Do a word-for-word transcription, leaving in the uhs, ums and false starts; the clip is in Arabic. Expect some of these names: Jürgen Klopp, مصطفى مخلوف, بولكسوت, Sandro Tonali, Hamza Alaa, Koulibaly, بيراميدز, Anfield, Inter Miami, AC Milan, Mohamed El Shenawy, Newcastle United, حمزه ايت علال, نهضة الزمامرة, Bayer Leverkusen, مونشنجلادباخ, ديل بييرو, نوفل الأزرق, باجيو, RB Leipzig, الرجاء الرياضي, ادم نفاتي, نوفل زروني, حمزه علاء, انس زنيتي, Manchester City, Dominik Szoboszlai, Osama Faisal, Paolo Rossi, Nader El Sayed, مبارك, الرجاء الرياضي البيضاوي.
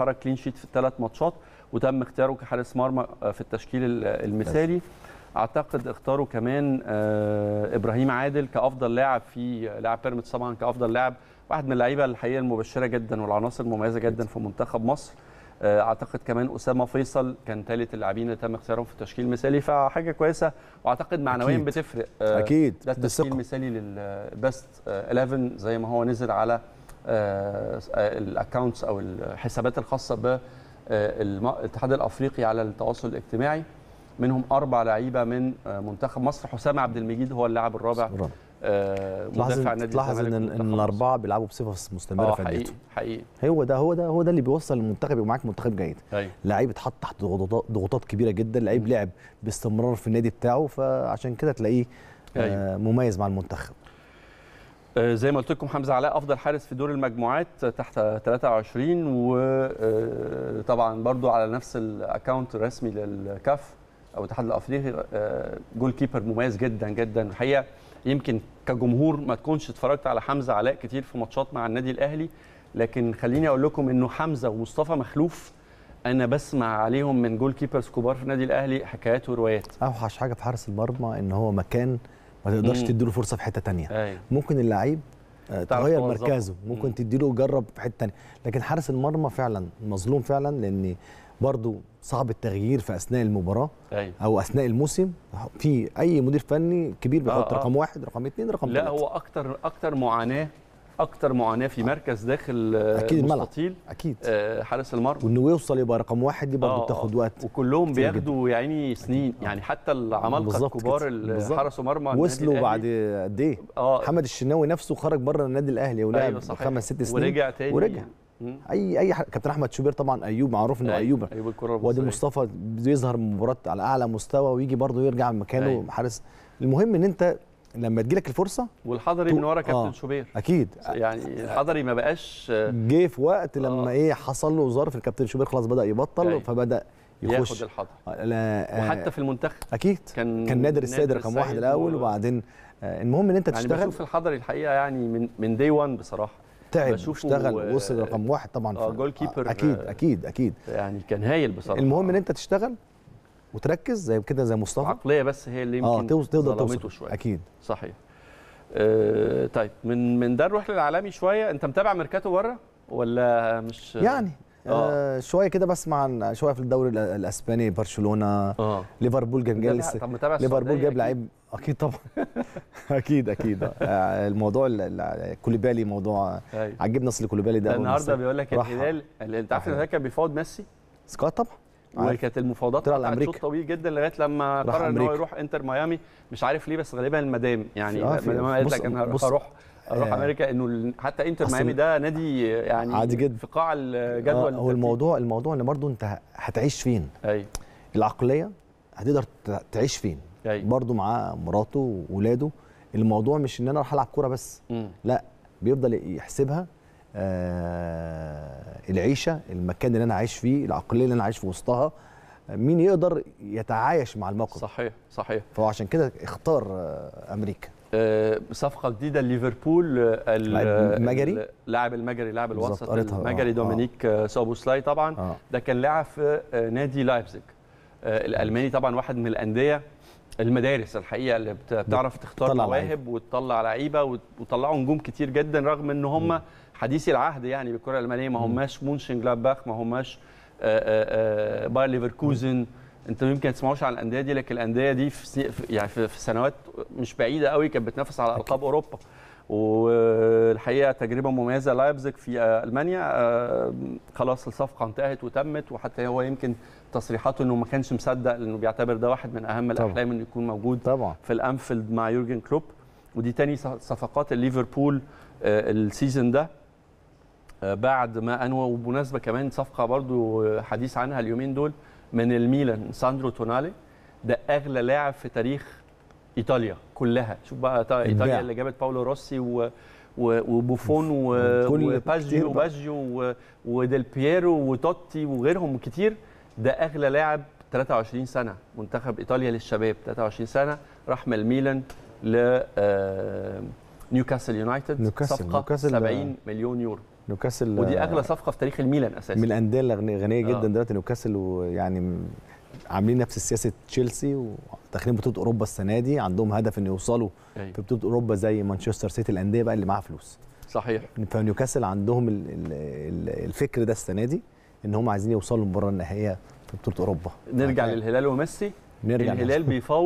خرج كلين شيت في الثلاث ماتشات وتم اختياره كحارس مرمى في التشكيل المثالي. اعتقد اختاروا كمان ابراهيم عادل كافضل لاعب في لاعب بيراميدز طبعا كافضل لاعب، واحد من اللعيبه الحقيقه المبشره جدا والعناصر المميزه جدا في منتخب مصر. اعتقد كمان اسامه فيصل كان ثالث اللاعبين اللي تم اختيارهم في التشكيل المثالي، فحاجه كويسه واعتقد معنويا بتفرق اكيد. ده التشكيل المثالي للبست احداشر زي ما هو نزل على الاكونتس او الحسابات الخاصه بالاتحاد الافريقي على التواصل الاجتماعي، منهم اربع لعيبه من منتخب مصر. حسام عبد المجيد هو اللاعب الرابع مدافع النادي. تلاحظ ان ان الاربعه بيلعبوا بصفه مستمره في حقيقي حقيقي هو ده هو ده هو ده اللي بيوصل المنتخب يبقى معاك منتخب جيد. لعيب اتحط تحت ضغوطات كبيره جدا، لعيب لعب باستمرار في النادي بتاعه، فعشان كده تلاقيه آه مميز مع المنتخب. آه زي ما قلت لكم حمزه علاء افضل حارس في دور المجموعات تحت ثلاثة وعشرين، وطبعا برده على نفس الاكونت الرسمي للكاف او الاتحاد الافريقي جول كيبر مميز جدا جدا. الحقيقه يمكن كجمهور ما تكونش اتفرجت على حمزه علاء كتير في ماتشات مع النادي الاهلي، لكن خليني اقول لكم انه حمزه ومصطفى مخلوف انا بسمع عليهم من جول كيبرز كبار في النادي الاهلي حكايات وروايات. اوحش حاجه في حارس المرمى ان هو مكان ما تقدرش تديله فرصه في حته ثانيه. أيوه. ممكن اللعيب تغير مركزه، ممكن تديله جرب في حته ثانيه، لكن حارس المرمى فعلا مظلوم فعلا، لان برضه صعب التغيير في اثناء المباراه أيوة. او اثناء الموسم. في اي مدير فني كبير بيحط آه رقم واحد رقم اثنين رقم لا ثلاثة. هو اكتر اكتر معاناه اكتر معاناه في مركز داخل اكيد المستطيل اكيد آه حارس المرمى، وانه يوصل يبقى رقم واحد دي برضه بتاخد آه وقت، وكلهم بياخدوا يا عيني سنين أكيد. يعني حتى العمالقه الكبار اللي حرسوا مرمى وصلوا بعد قد ايه؟ محمد الشناوي نفسه خرج بره النادي الاهلي ولعب أيوة خمس ست سنين ورجع تاني ورجع اي اي كابتن احمد شوبير طبعا ايوب معروف انه ايوب وادي مصطفى بيظهر مباراه على اعلى مستوى ويجي برضه يرجع مكانه أيوة. حارس المهم ان انت لما تجيلك الفرصه والحضري تو... من ورا كابتن آه. شوبير اكيد يعني الحضري ما بقاش جه في وقت لما آه. ايه حصل له ظرف الكابتن شوبير خلاص بدا يبطل أيوة. فبدا يخش ياخد الحضري آه. وحتى في المنتخب اكيد كان, كان نادر السيد رقم واحد الاول و... وبعدين آه. المهم ان انت يعني تشتغل. انا بشوف الحضري الحقيقه يعني من من دي واحد بصراحه تعب اشتغل ووصل رقم واحد طبعا في جول كيبر اكيد اكيد اكيد يعني كان هايل بصراحه. المهم ان انت تشتغل وتركز زي كده زي مصطفى، عقليه بس هي اللي يمكن تقدر توصل شويه اكيد صحيح. أه طيب من من ده نروح للعالمي شويه. انت متابع ميركاتو بره ولا مش يعني آه. آه شويه كده بسمع شويه في الدوري الاسباني برشلونه آه. ليفربول كان جاي لسه ليفربول جاب لعيب اكيد طبعا اكيد اكيد آه الموضوع كوليبالي موضوع أيوه. عجبني اصل كوليبالي ده النهارده بيقول لك الهلال اللي انت عارف ان كان بيفاوض ميسي سكواد طبعا وكانت المفاوضات بتاعت شوط طويل جدا لغايه لما قرر ان هو يروح انتر ميامي مش عارف ليه، بس غالبا المدام يعني المدام قالت لك انا هروح اروح امريكا انه حتى انتر ميامي ده نادي يعني عادي جدا في قاع الجدول. هو الموضوع الموضوع ان برضه انت هتعيش فين ايوه العقليه هتقدر تعيش فين أيوه. برضه معاه مراته وولاده. الموضوع مش ان انا راح العب كوره بس م. لا بيفضل يحسبها آه العيشه، المكان اللي انا عايش فيه، العقليه اللي انا عايش في وسطها، مين يقدر يتعايش مع الموقف. صحيح صحيح. فعشان كده اختار آه امريكا. صفقه جديده ليفربول المجري لاعب المجري لاعب الوسط المجري آه. دومينيك آه. سوبوسلاي طبعا آه. ده كان لاعب في نادي لايبزيج آه الالماني طبعا، واحد من الانديه المدارس الحقيقه اللي بتعرف تختار مواهب وتطلع لعيبه وتطلعوا نجوم كتير جدا، رغم ان هم حديثي العهد يعني بالكره الالمانيه ما هماش مونشنجلادباخ ما هماش آآ آآ باير ليفركوزن. انتوا يمكن ما تسمعوش على الانديه دي، لكن الانديه دي في يعني في سنوات مش بعيده قوي كانت بتنافس على القاب اوروبا، والحقيقه تجربه مميزه لايبزيج في المانيا. خلاص الصفقه انتهت وتمت، وحتى هو يمكن تصريحاته انه ما كانش مصدق لانه بيعتبر ده واحد من اهم الاحلام انه يكون موجود طبعا في الانفيلد مع يورجن كلوب. ودي تاني صفقات ليفربول السيزون ده بعد ما انوى. وبمناسبه كمان صفقه برضو حديث عنها اليومين دول من الميلان ساندرو تونالي، ده اغلى لاعب في تاريخ ايطاليا كلها. شوف بقى ايطاليا اللي جابت باولو روسي و وبوفون وباجيو وباجيو وديل بييرو وتوتي وغيرهم كتير. ده اغلى لاعب ثلاثة وعشرين سنه منتخب ايطاليا للشباب ثلاثة وعشرين سنه، راح من الميلان ل نيوكاسل يونايتد صفقه سبعين مليون يورو. نيوكاسل ودي اغلى صفقه في تاريخ الميلان اساسا، من الانديه الغنيه جدا دلوقتي نيوكاسل، ويعني عاملين نفس سياسه تشيلسي وداخلين بطوله اوروبا السنه دي، عندهم هدف ان يوصلوا أي. في بطوله اوروبا زي مانشستر سيتي، الانديه بقى اللي معاها فلوس. صحيح. فنيوكاسل عندهم الفكر ده السنه دي ان هم عايزين يوصلوا المباراه النهائيه في بطوله اوروبا. نرجع للهلال وميسي. نرجع الهلال بيفوق